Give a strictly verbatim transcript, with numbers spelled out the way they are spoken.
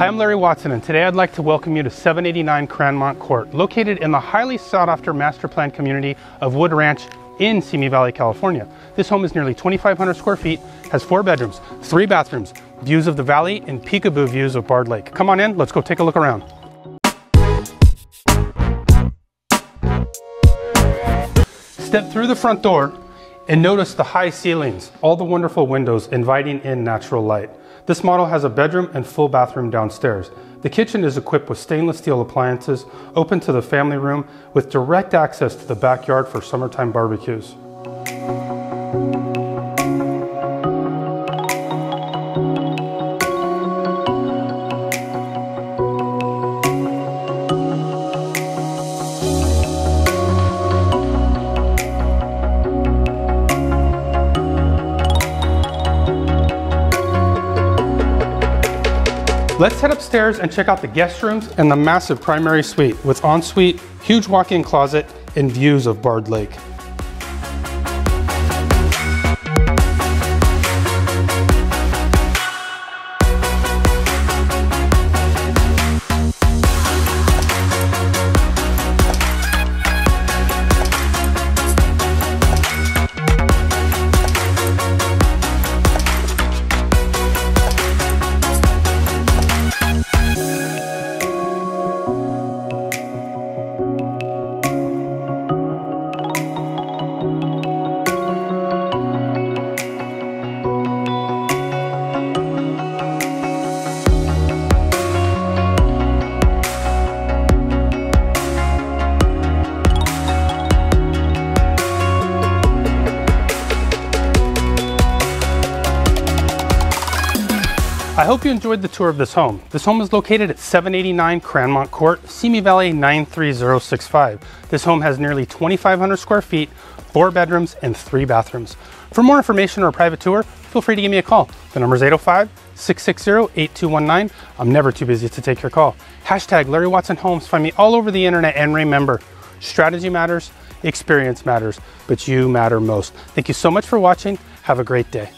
Hi, I'm Larry Watson, and today I'd like to welcome you to seven eighty-nine Cranmont Court, located in the highly sought-after master plan community of Wood Ranch in Simi Valley, California. This home is nearly twenty-five hundred square feet, has four bedrooms, three bathrooms, views of the valley, and peekaboo views of Bard Lake. Come on in, let's go take a look around. Step through the front door and notice the high ceilings, all the wonderful windows inviting in natural light. This model has a bedroom and full bathroom downstairs. The kitchen is equipped with stainless steel appliances, open to the family room with direct access to the backyard for summertime barbecues. Let's head upstairs and check out the guest rooms and the massive primary suite with ensuite, huge walk-in closet, and views of Bard Lake. I hope you enjoyed the tour of this home. This home is located at seven eighty-nine Cranmont Court, Simi Valley nine three zero six five. This home has nearly twenty-five hundred square feet, four bedrooms, and three bathrooms. For more information or a private tour, feel free to give me a call. The number is eight oh five, six six zero, eight two one nine. I'm never too busy to take your call. Hashtag Larry Watson Homes. Find me all over the internet, and remember, strategy matters, experience matters, but you matter most. Thank you so much for watching. Have a great day.